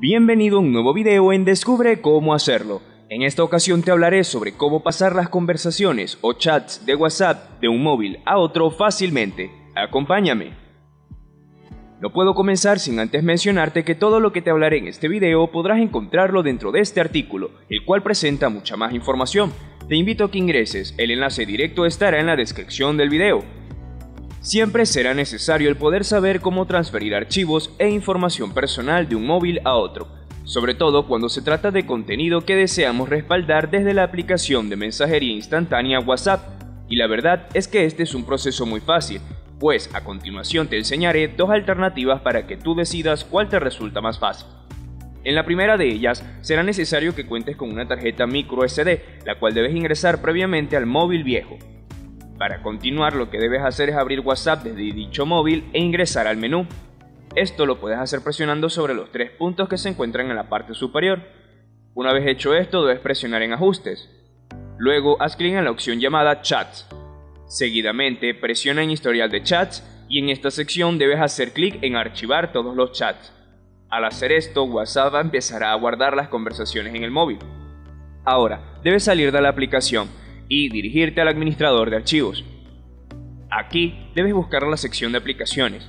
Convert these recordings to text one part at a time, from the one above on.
Bienvenido a un nuevo video en Descubre cómo hacerlo. En esta ocasión te hablaré sobre cómo pasar las conversaciones o chats de WhatsApp de un móvil a otro fácilmente. Acompáñame. No puedo comenzar sin antes mencionarte que todo lo que te hablaré en este video podrás encontrarlo dentro de este artículo, el cual presenta mucha más información. Te invito a que ingreses, el enlace directo estará en la descripción del video. Siempre será necesario el poder saber cómo transferir archivos e información personal de un móvil a otro, sobre todo cuando se trata de contenido que deseamos respaldar desde la aplicación de mensajería instantánea WhatsApp, y la verdad es que este es un proceso muy fácil, pues a continuación te enseñaré dos alternativas para que tú decidas cuál te resulta más fácil. En la primera de ellas, será necesario que cuentes con una tarjeta microSD, la cual debes ingresar previamente al móvil viejo. Para continuar, lo que debes hacer es abrir WhatsApp desde dicho móvil e ingresar al menú. Esto lo puedes hacer presionando sobre los tres puntos que se encuentran en la parte superior. Una vez hecho esto, debes presionar en Ajustes. Luego, haz clic en la opción llamada Chats. Seguidamente, presiona en Historial de Chats y en esta sección debes hacer clic en Archivar todos los chats. Al hacer esto, WhatsApp empezará a guardar las conversaciones en el móvil. Ahora, debes salir de la aplicación y dirigirte al administrador de archivos. Aquí debes buscar la sección de aplicaciones.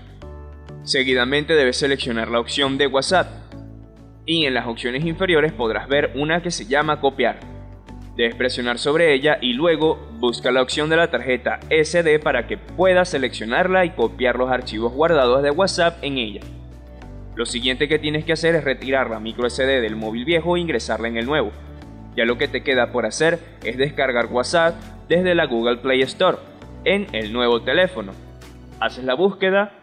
Seguidamente debes seleccionar la opción de WhatsApp y en las opciones inferiores podrás ver una que se llama copiar. Debes presionar sobre ella y luego busca la opción de la tarjeta SD para que puedas seleccionarla y copiar los archivos guardados de WhatsApp en ella. Lo siguiente que tienes que hacer es retirar la microSD del móvil viejo e ingresarla en el nuevo. Ya lo que te queda por hacer es descargar WhatsApp desde la Google Play Store en el nuevo teléfono. Haces la búsqueda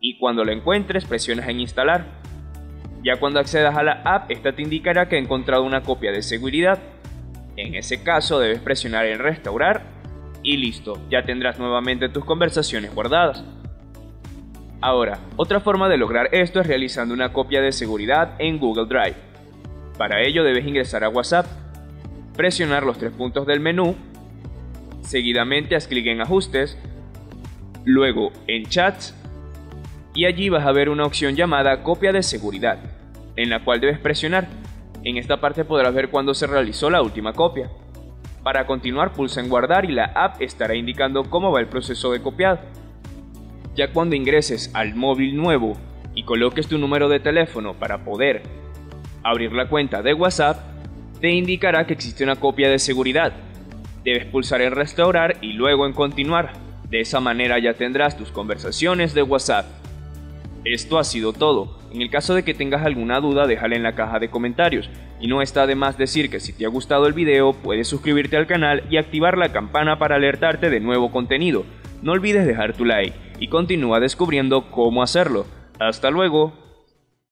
y cuando lo encuentres presionas en instalar. Ya cuando accedas a la app, esta te indicará que ha encontrado una copia de seguridad. En ese caso debes presionar en restaurar y listo, ya tendrás nuevamente tus conversaciones guardadas. Ahora, otra forma de lograr esto es realizando una copia de seguridad en Google Drive. Para ello debes ingresar a WhatsApp, presionar los tres puntos del menú, seguidamente haz clic en Ajustes, luego en Chats y allí vas a ver una opción llamada Copia de Seguridad, en la cual debes presionar. En esta parte podrás ver cuándo se realizó la última copia. Para continuar pulsa en Guardar y la app estará indicando cómo va el proceso de copiado. Ya cuando ingreses al móvil nuevo y coloques tu número de teléfono para poder abrir la cuenta de WhatsApp, te indicará que existe una copia de seguridad. Debes pulsar en Restaurar y luego en Continuar. De esa manera ya tendrás tus conversaciones de WhatsApp. Esto ha sido todo. En el caso de que tengas alguna duda, déjala en la caja de comentarios. Y no está de más decir que si te ha gustado el video, puedes suscribirte al canal y activar la campana para alertarte de nuevo contenido. No olvides dejar tu like y continúa descubriendo cómo hacerlo. Hasta luego.